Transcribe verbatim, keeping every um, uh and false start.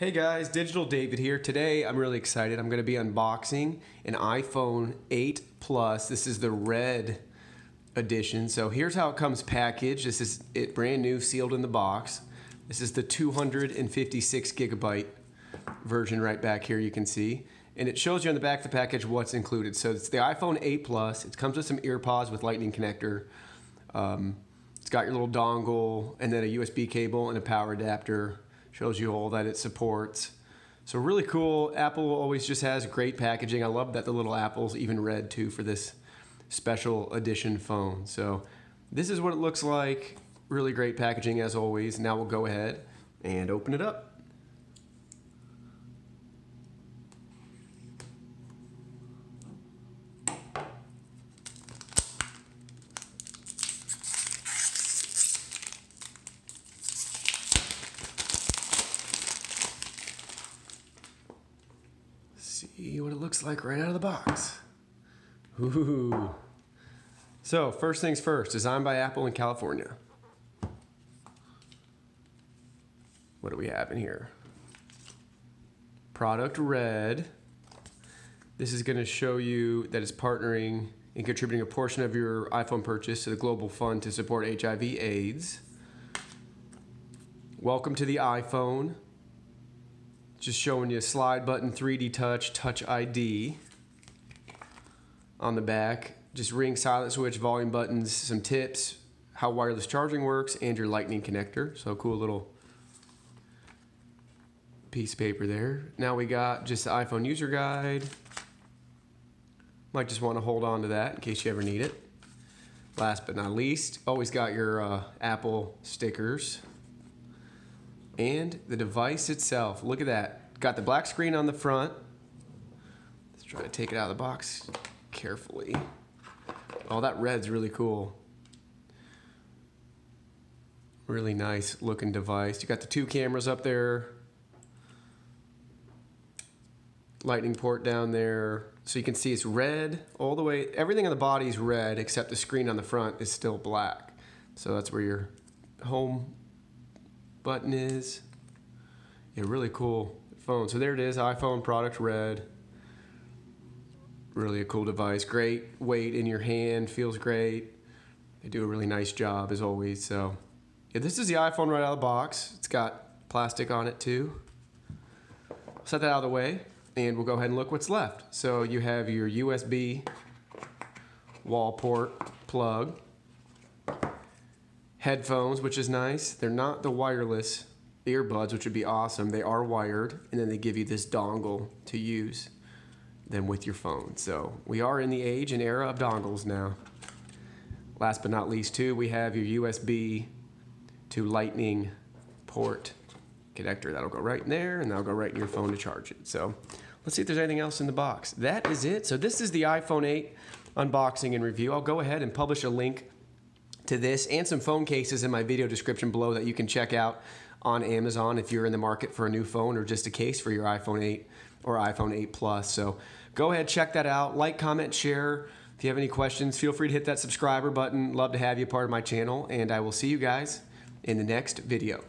Hey guys, Digital David here. Today I'm really excited. I'm going to be unboxing an iPhone eight Plus. This is the red edition. So here's how it comes packaged. This is it brand new, sealed in the box. This is the two hundred fifty-six gigabyte version right back here, you can see. And it shows you on the back of the package what's included. So it's the iPhone eight Plus. It comes with some ear pods with lightning connector. Um, it's got your little dongle and then a U S B cable and a power adapter. Shows you all that it supports. So really cool. Apple always just has great packaging. I love that the little Apple's even red too for this special edition phone. So this is what it looks like. Really great packaging as always. Now we'll go ahead and open it up. See what it looks like right out of the box. Ooh. So first things first, designed by Apple in California. What do we have in here? Product Red. This is going to show you that it's partnering and contributing a portion of your iPhone purchase to the Global Fund to support H I V AIDS. Welcome to the iPhone. Just showing you a slide button, three D touch, touch I D on the back. Just ring, silent switch, volume buttons, some tips, how wireless charging works, and your lightning connector. So cool little piece of paper there. Now we got just the iPhone user guide. Might just want to hold on to that in case you ever need it. Last but not least, always got your uh, Apple stickers. And the device itself, look at that. Got the black screen on the front. Let's try to take it out of the box carefully. Oh, that red's really cool. Really nice looking device. You got the two cameras up there. Lightning port down there. So you can see it's red all the way. Everything on the body's red except the screen on the front is still black. So that's where your home button is. A really cool phone. So there it is, iPhone Product Red. Really a cool device. Great weight in your hand, feels great. They do a really nice job as always. So yeah, this is the iPhone right out of the box. It's got plastic on it too. Set that out of the way and we'll go ahead and look what's left. So you have your U S B wall port plug. Headphones, which is nice. They're not the wireless earbuds, which would be awesome. They are wired, and then they give you this dongle to use them with your phone. So we are in the age and era of dongles now. Last but not least, too, we have your U S B to lightning port connector. That'll go right in there, and that'll go right in your phone to charge it. So let's see if there's anything else in the box. That is it. So this is the iPhone eight unboxing and review. I'll go ahead and publish a link to this and some phone cases in my video description below that you can check out on Amazon if you're in the market for a new phone or just a case for your iPhone eight or iPhone eight Plus. So go ahead, check that out. Like, comment, share. If you have any questions, feel free to hit that subscriber button. Love to have you part of my channel, and I will see you guys in the next video.